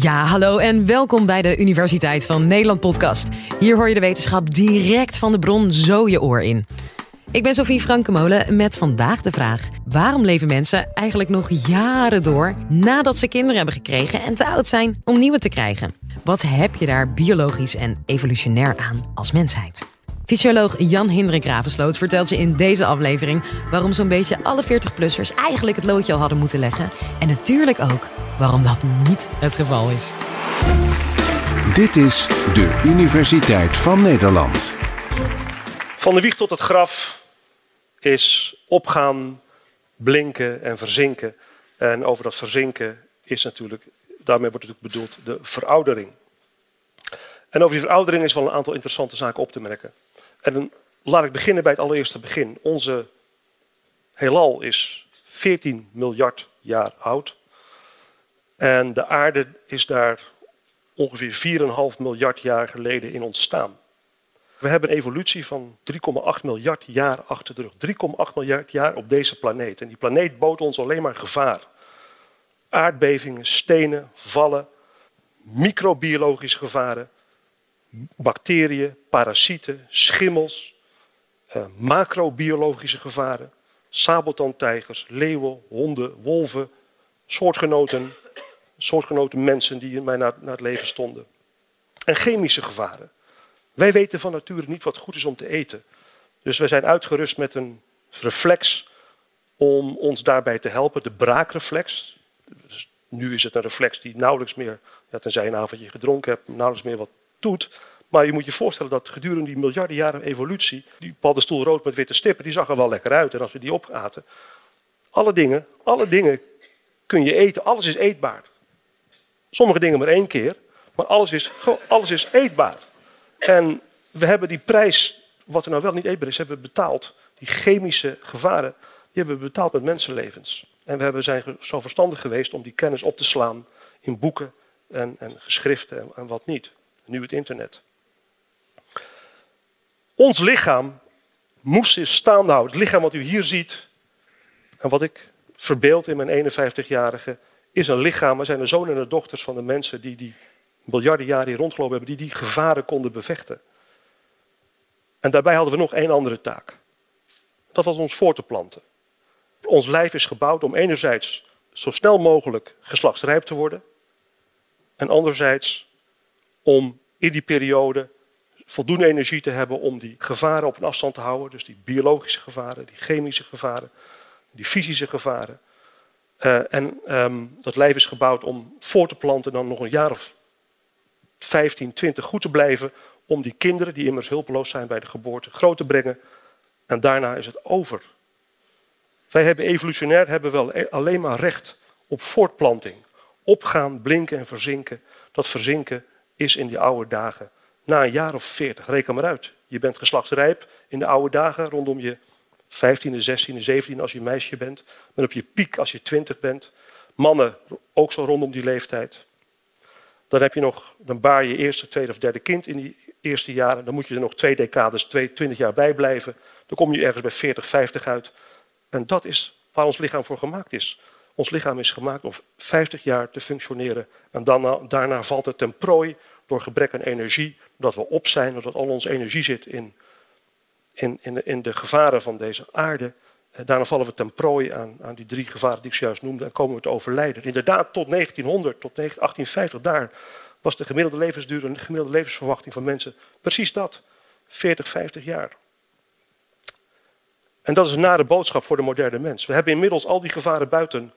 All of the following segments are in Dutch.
Ja, hallo en welkom bij de Universiteit van Nederland podcast. Hier hoor je de wetenschap direct van de bron zo je oor in. Ik ben Sophie Frankemolen met vandaag de vraag: waarom leven mensen eigenlijk nog jaren door nadat ze kinderen hebben gekregen en te oud zijn om nieuwe te krijgen? Wat heb je daar biologisch en evolutionair aan als mensheid? Fysioloog Jan Hindrik Ravesloot vertelt je in deze aflevering waarom zo'n beetje alle 40-plussers eigenlijk het loodje al hadden moeten leggen. En natuurlijk ook waarom dat niet het geval is. Dit is de Universiteit van Nederland. Van de wieg tot het graf is opgaan, blinken en verzinken. En over dat verzinken is natuurlijk, daarmee wordt natuurlijk bedoeld de veroudering. En over die veroudering is wel een aantal interessante zaken op te merken. En dan laat ik beginnen bij het allereerste begin. Onze heelal is 14 miljard jaar oud. En de aarde is daar ongeveer 4,5 miljard jaar geleden in ontstaan. We hebben een evolutie van 3,8 miljard jaar achter de rug. 3,8 miljard jaar op deze planeet. En die planeet bood ons alleen maar gevaar. Aardbevingen, stenen, vallen, microbiologische gevaren, bacteriën, parasieten, schimmels, macrobiologische gevaren, sabeltandtijgers, leeuwen, honden, wolven, soortgenoten mensen die mij naar het leven stonden. En chemische gevaren. Wij weten van nature niet wat goed is om te eten. Dus wij zijn uitgerust met een reflex om ons daarbij te helpen. De braakreflex. Dus nu is het een reflex die nauwelijks meer, tenzij je een avondje gedronken hebt, nauwelijks meer wat doet. Maar je moet je voorstellen dat gedurende die miljarden jaren evolutie, die paddenstoel rood met witte stippen, die zag er wel lekker uit. En als we die opaten, alle dingen kun je eten. Alles is eetbaar. Sommige dingen maar één keer, maar alles is eetbaar. En we hebben die prijs, wat er nou wel niet eetbaar is, hebben we betaald. Die chemische gevaren, die hebben we betaald met mensenlevens. En we zijn zo verstandig geweest om die kennis op te slaan in boeken en geschriften en wat niet. Nu het internet. Ons lichaam moest zich staande houden. Het lichaam wat u hier ziet en wat ik verbeeld in mijn 51-jarige is een lichaam. Er zijn de zonen en de dochters van de mensen die miljarden jaren hier rondgelopen hebben, die gevaren konden bevechten. En daarbij hadden we nog één andere taak. Dat was ons voor te planten. Ons lijf is gebouwd om enerzijds zo snel mogelijk geslachtsrijp te worden en anderzijds om in die periode voldoende energie te hebben om die gevaren op een afstand te houden. Dus die biologische gevaren, die chemische gevaren, die fysische gevaren. Dat lijf is gebouwd om voor te planten dan nog een jaar of 15, 20 goed te blijven om die kinderen, die immers hulpeloos zijn bij de geboorte, groot te brengen. En daarna is het over. Wij hebben evolutionair wel alleen maar recht op voortplanting. Opgaan, blinken en verzinken. Dat verzinken is in die oude dagen, na een jaar of 40, reken maar uit. Je bent geslachtsrijp in de oude dagen, rondom je 15e, 16e, 17e als je meisje bent. Maar op je piek als je 20 bent. Mannen ook zo rondom die leeftijd. Dan heb je nog, dan baar je eerste, tweede of derde kind in die eerste jaren. Dan moet je er nog 2 decades, 20 jaar bij blijven. Dan kom je ergens bij 40, 50 uit. En dat is waar ons lichaam voor gemaakt is. Ons lichaam is gemaakt om 50 jaar te functioneren. En daarna valt het ten prooi door gebrek aan energie. Doordat we op zijn, doordat al onze energie zit in de gevaren van deze aarde. En daarna vallen we ten prooi aan die 3 gevaren die ik zojuist noemde. En komen we te overlijden. Inderdaad, tot 1900, tot 1850, daar was de gemiddelde levensduur en de gemiddelde levensverwachting van mensen precies dat. 40, 50 jaar. En dat is een nare boodschap voor de moderne mens. We hebben inmiddels al die gevaren buiten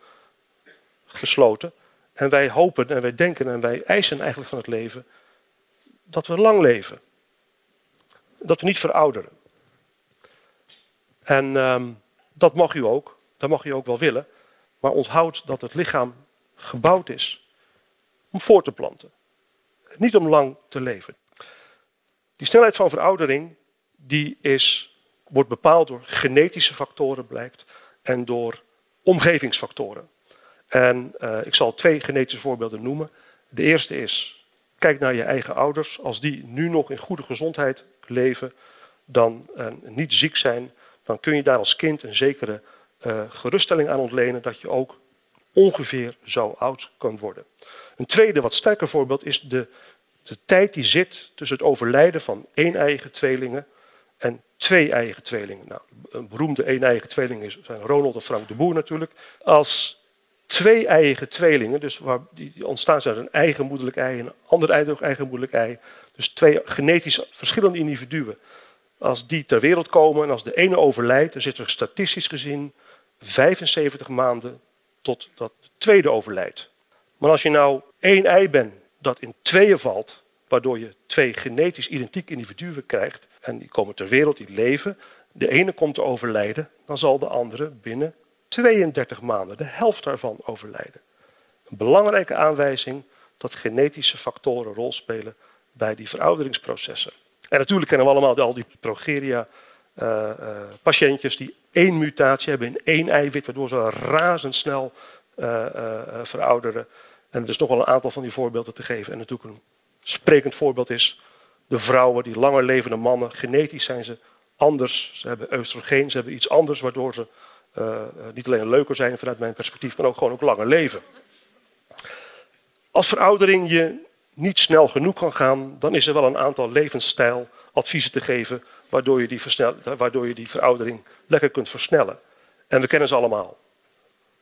gesloten. En wij hopen en wij denken en wij eisen eigenlijk van het leven dat we lang leven. Dat we niet verouderen. En dat mag u ook. Dat mag u ook wel willen. Maar onthoud dat het lichaam gebouwd is om voor te planten. Niet om lang te leven. Die snelheid van veroudering wordt bepaald door genetische factoren, blijkt, en door omgevingsfactoren. En ik zal 2 genetische voorbeelden noemen. De eerste is, kijk naar je eigen ouders. Als die nu nog in goede gezondheid leven, dan niet ziek zijn, dan kun je daar als kind een zekere geruststelling aan ontlenen dat je ook ongeveer zo oud kan worden. Een tweede, wat sterker voorbeeld is de tijd die zit tussen het overlijden van een-eigen tweelingen en twee-eigen tweelingen. Nou, een beroemde een-eigen tweeling zijn Ronald en Frank de Boer natuurlijk. Als twee-eigen tweelingen, dus die ontstaan uit een eigen moederlijk ei en een ander eigen moederlijk ei, dus twee genetisch verschillende individuen, als die ter wereld komen en als de ene overlijdt, dan zit er statistisch gezien 75 maanden totdat de tweede overlijdt. Maar als je nou één ei bent dat in tweeën valt, waardoor je twee genetisch identieke individuen krijgt, en die komen ter wereld, die leven, de ene komt te overlijden, dan zal de andere binnen 32 maanden, de helft daarvan, overlijden. Een belangrijke aanwijzing dat genetische factoren een rol spelen bij die verouderingsprocessen. En natuurlijk kennen we allemaal al die progeria-patiëntjes die één mutatie hebben in één eiwit, waardoor ze razendsnel verouderen. En er is nog wel een aantal van die voorbeelden te geven. En natuurlijk een sprekend voorbeeld is de vrouwen, die langer levende mannen. Genetisch zijn ze anders. Ze hebben oestrogeen, ze hebben iets anders, waardoor ze niet alleen leuker zijn vanuit mijn perspectief, maar ook gewoon langer leven. Als veroudering je niet snel genoeg kan gaan, dan is er wel een aantal levensstijladviezen te geven waardoor je die veroudering lekker kunt versnellen. En we kennen ze allemaal.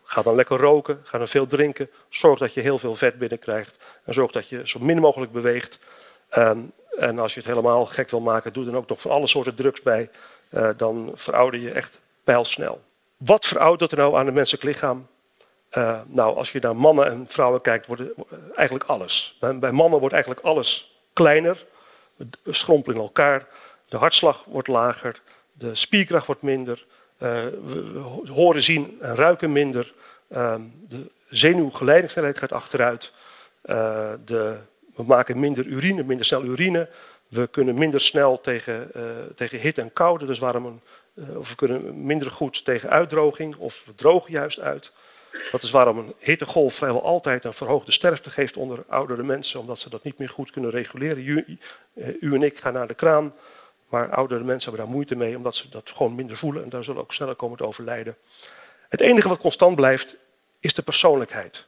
Ga dan lekker roken, ga dan veel drinken, zorg dat je heel veel vet binnenkrijgt en zorg dat je zo min mogelijk beweegt. En als je het helemaal gek wil maken, doe dan ook nog van alle soorten drugs bij. Dan verouder je echt pijlsnel. Wat veroudert er nou aan het menselijk lichaam? Nou, als je naar mannen en vrouwen kijkt, wordt eigenlijk alles. Bij mannen wordt eigenlijk alles kleiner, schrompelen in elkaar, de hartslag wordt lager, de spierkracht wordt minder, we horen, zien en ruiken minder, de zenuwgeleidingssnelheid gaat achteruit, we maken minder urine, minder snel urine, we kunnen minder snel tegen hitte en koude, dus we kunnen minder goed tegen uitdroging of we drogen juist uit. Dat is waarom een hittegolf vrijwel altijd een verhoogde sterfte geeft onder oudere mensen, omdat ze dat niet meer goed kunnen reguleren. U en ik gaan naar de kraan, maar oudere mensen hebben daar moeite mee, omdat ze dat gewoon minder voelen en daar zullen ook sneller komen te overlijden. Het enige wat constant blijft, is de persoonlijkheid.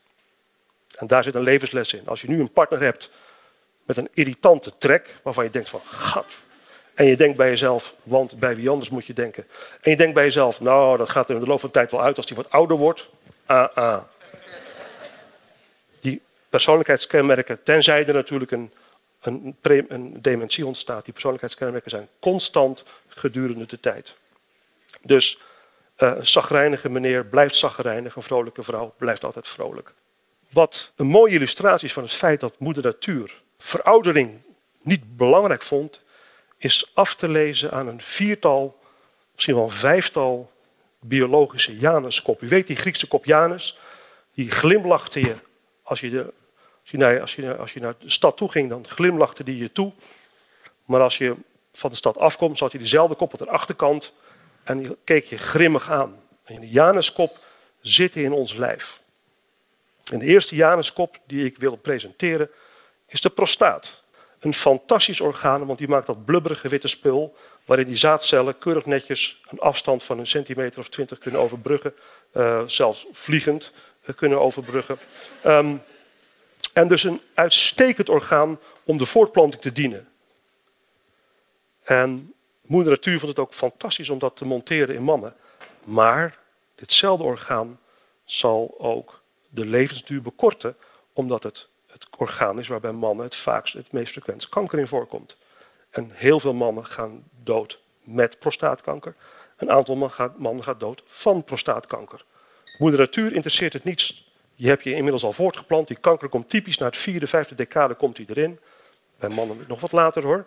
En daar zit een levensles in. Als je nu een partner hebt met een irritante trek, waarvan je denkt van, gat. En je denkt bij jezelf, want bij wie anders moet je denken. En je denkt bij jezelf, nou, dat gaat er in de loop van de tijd wel uit als die wat ouder wordt. Die persoonlijkheidskenmerken, tenzij er natuurlijk een dementie ontstaat, die persoonlijkheidskenmerken zijn constant gedurende de tijd. Dus een chagrijnige meneer blijft chagrijnig, een vrolijke vrouw blijft altijd vrolijk. Wat een mooie illustratie is van het feit dat moeder natuur veroudering niet belangrijk vond, is af te lezen aan een viertal, misschien wel een vijftal biologische Januskop. U weet die Griekse kop Janus, die glimlachte je als je naar de stad toe ging, dan glimlachte die je toe. Maar als je van de stad afkomt, zat je diezelfde kop op de achterkant en die keek je grimmig aan. En de Januskop zit in ons lijf. En de eerste Januskop die ik wil presenteren is de prostaat. Een fantastisch orgaan, want die maakt dat blubberige witte spul waarin die zaadcellen keurig netjes een afstand van een centimeter of 20 kunnen overbruggen. Zelfs vliegend kunnen overbruggen. En dus een uitstekend orgaan om de voortplanting te dienen. En moeder natuur vond het ook fantastisch om dat te monteren in mannen. Maar ditzelfde orgaan zal ook de levensduur bekorten, omdat het orgaan is waarbij mannen het vaakst, het meest frequent kanker in voorkomt. En heel veel mannen gaan dood met prostaatkanker. Een aantal mannen gaat dood van prostaatkanker. Moeder natuur interesseert het niets. Je hebt je inmiddels al voortgeplant. Die kanker komt typisch na het vierde, vijfde decade komt hij erin. Bij mannen nog wat later hoor.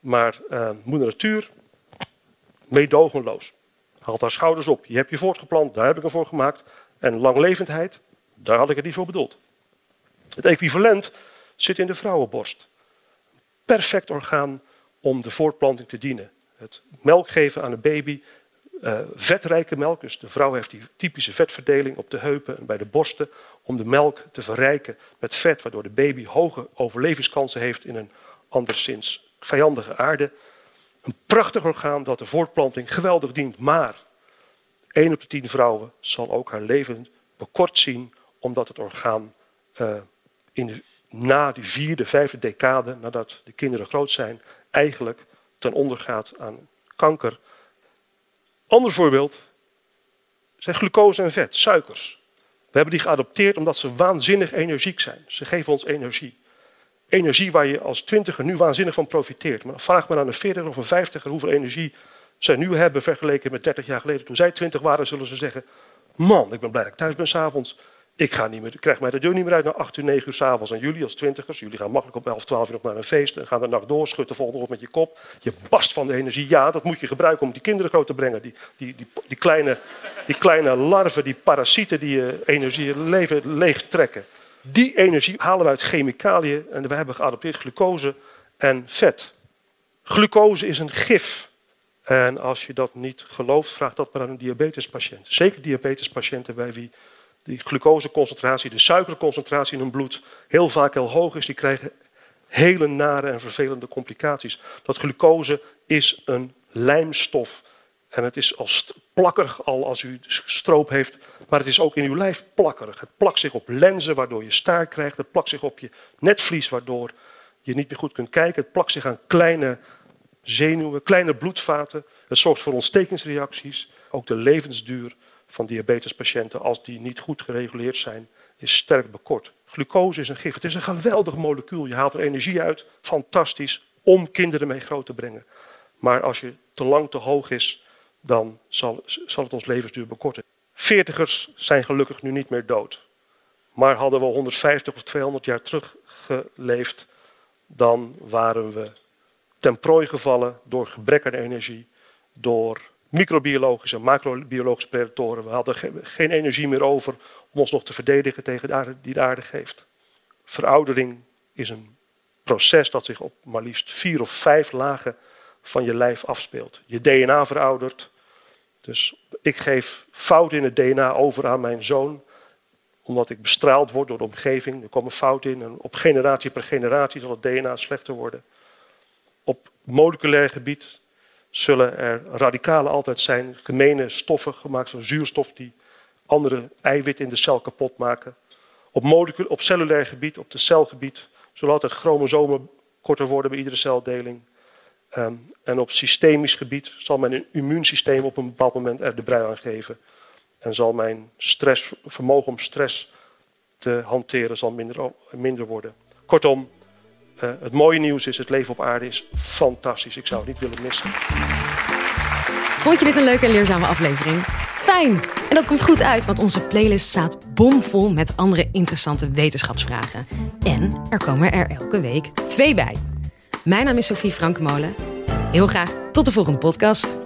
Maar moeder natuur, meedogenloos. Haalt haar schouders op. Je hebt je voortgeplant, daar heb ik hem voor gemaakt. En langlevendheid, daar had ik het niet voor bedoeld. Het equivalent zit in de vrouwenborst. Perfect orgaan om de voortplanting te dienen. Het melk geven aan een baby, vetrijke melk. Dus de vrouw heeft die typische vetverdeling op de heupen en bij de borsten om de melk te verrijken met vet, waardoor de baby hoge overlevingskansen heeft in een anderszins vijandige aarde. Een prachtig orgaan dat de voortplanting geweldig dient, maar 1 op de 10 vrouwen zal ook haar leven bekort zien omdat het orgaan na die vierde, vijfde decade, nadat de kinderen groot zijn, eigenlijk ten onder gaat aan kanker. Ander voorbeeld zijn glucose en vet, suikers. We hebben die geadopteerd omdat ze waanzinnig energiek zijn. Ze geven ons energie. Energie waar je als 20er nu waanzinnig van profiteert. Maar vraag maar aan een 40er of een 50er hoeveel energie zij nu hebben vergeleken met 30 jaar geleden. Toen zij 20 waren, zullen ze zeggen, man, ik ben blij dat ik thuis ben 's avonds. Ik krijg mij de deur niet meer uit na 8 uur, 9 uur 's avonds. En jullie als 20ers, jullie gaan makkelijk om 11, 12 uur nog naar een feest en gaan de nacht door, schutten vol op met je kop. Je barst van de energie. Ja, dat moet je gebruiken om die kinderen groot te brengen. Die kleine larven, die parasieten die je energie leven leeg trekken. Die energie halen we uit chemicaliën en we hebben geadopteerd glucose en vet. Glucose is een gif. En als je dat niet gelooft, vraag dat maar aan een diabetespatiënt. Zeker diabetespatiënten bij wie die glucoseconcentratie, de suikerconcentratie in hun bloed heel vaak heel hoog is, die krijgen hele nare en vervelende complicaties. Dat glucose is een lijmstof. En het is als plakkerig al als u stroop heeft, maar het is ook in uw lijf plakkerig. Het plakt zich op lenzen waardoor je staar krijgt. Het plakt zich op je netvlies waardoor je niet meer goed kunt kijken. Het plakt zich aan kleine zenuwen, kleine bloedvaten. Het zorgt voor ontstekingsreacties. Ook de levensduur van diabetespatiënten, als die niet goed gereguleerd zijn, is sterk bekort. Glucose is een gif. Het is een geweldig molecuul. Je haalt er energie uit. Fantastisch om kinderen mee groot te brengen. Maar als je te lang te hoog is, dan zal het ons levensduur bekorten. 40ers zijn gelukkig nu niet meer dood. Maar hadden we 150 of 200 jaar terug geleefd, dan waren we ten prooi gevallen door gebrek aan energie, door microbiologische en macrobiologische predatoren. We hadden geen energie meer over om ons nog te verdedigen tegen de aarde die de aarde geeft. Veroudering is een proces dat zich op maar liefst 4 of 5 lagen van je lijf afspeelt. Je DNA veroudert. Dus ik geef fouten in het DNA over aan mijn zoon, omdat ik bestraald word door de omgeving. Er komen fouten in en op generatie per generatie zal het DNA slechter worden. Op moleculair gebied zullen er radicalen altijd zijn, gemene stoffen gemaakt van zuurstof die andere eiwitten in de cel kapot maken. Op cellulair gebied, op de celgebied, zullen altijd chromosomen korter worden bij iedere celdeling. En op systemisch gebied zal mijn immuunsysteem op een bepaald moment er de brui aan geven. En zal mijn vermogen om stress te hanteren zal minder worden. Kortom, het mooie nieuws is, het leven op aarde is fantastisch. Ik zou het niet willen missen. Vond je dit een leuke en leerzame aflevering? Fijn! En dat komt goed uit, want onze playlist staat bomvol met andere interessante wetenschapsvragen. En er komen er elke week 2 bij. Mijn naam is Sophie Frankemolen. Heel graag tot de volgende podcast.